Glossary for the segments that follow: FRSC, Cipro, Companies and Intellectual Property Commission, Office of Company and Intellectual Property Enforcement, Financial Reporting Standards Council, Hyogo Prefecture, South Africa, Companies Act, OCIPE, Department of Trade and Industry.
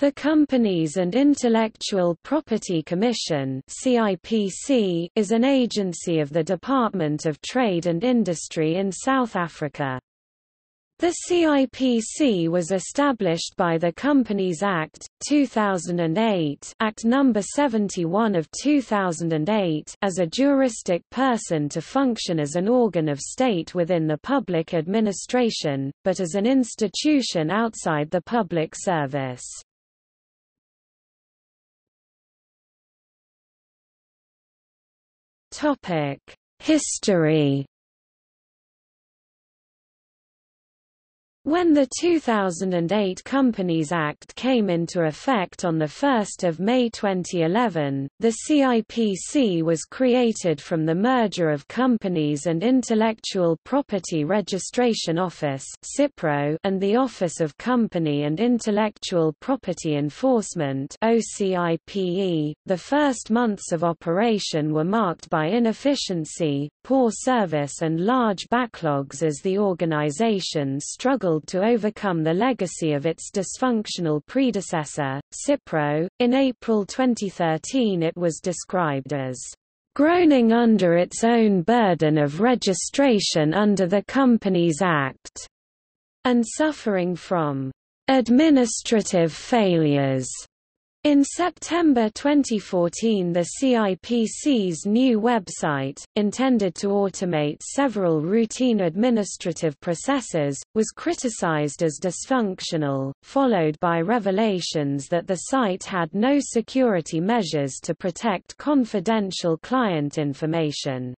The Companies and Intellectual Property Commission (CIPC) is an agency of the Department of Trade and Industry in South Africa. The CIPC was established by the Companies Act, 2008 Act No. 71 of 2008 as a juristic person to function as an organ of state within the public administration, but as an institution outside the public service. History. When the 2008 Companies Act came into effect on 1 May 2011, the CIPC was created from the merger of Companies and Intellectual Property Registration Office (Cipro) and the Office of Company and Intellectual Property Enforcement (OCIPE). The first months of operation were marked by inefficiency, poor service and large backlogs as the organization struggled to overcome the legacy of its dysfunctional predecessor, Cipro. In April 2013 it was described as groaning under its own burden of registration under the Companies Act, and suffering from administrative failures. In September 2014, the CIPC's new website, intended to automate several routine administrative processes, was criticized as dysfunctional, followed by revelations that the site had no security measures to protect confidential client information.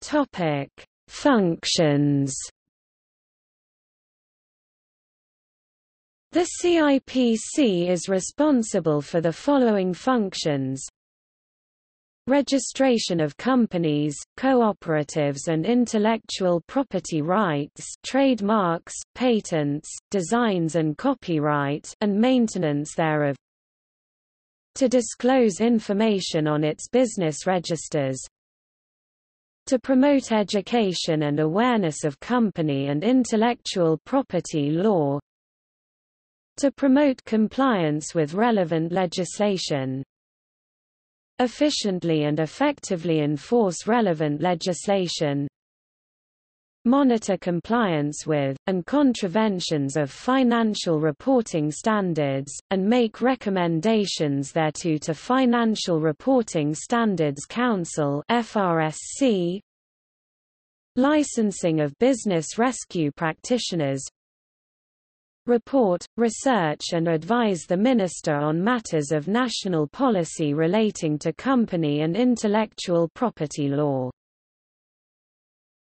Topic: Functions. The CIPC is responsible for the following functions: registration of companies, cooperatives and intellectual property rights, trademarks, patents, designs and copyright, and maintenance thereof, to disclose information on its business registers, to promote education and awareness of company and intellectual property law, to promote compliance with relevant legislation, efficiently and effectively enforce relevant legislation, monitor compliance with, and contraventions of financial reporting standards, and make recommendations thereto to Financial Reporting Standards Council (FRSC), licensing of business rescue practitioners, report, research and advise the Minister on matters of national policy relating to company and intellectual property law.